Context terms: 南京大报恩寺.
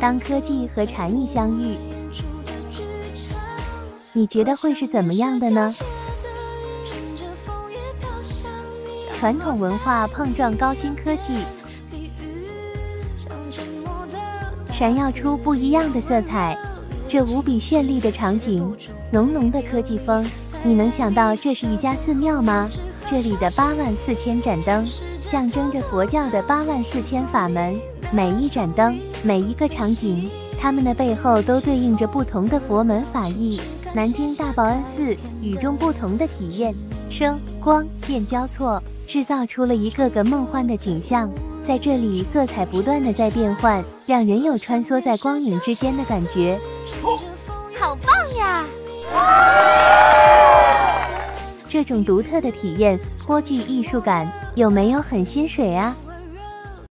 当科技和禅意相遇，你觉得会是怎么样的呢？传统文化碰撞高新科技，闪耀出不一样的色彩。这无比绚丽的场景，浓浓的科技风，你能想到这是一家寺庙吗？这里的84000盏灯，象征着佛教的84000法门。每一盏灯，每一个场景，它们的背后都对应着不同的佛门法义。南京大报恩寺与众不同的体验，声光电交错，制造出了一个个梦幻的景象。在这里，色彩不断的在变换，让人有穿梭在光影之间的感觉。好棒呀！这种独特的体验颇具艺术感，有没有很心水啊？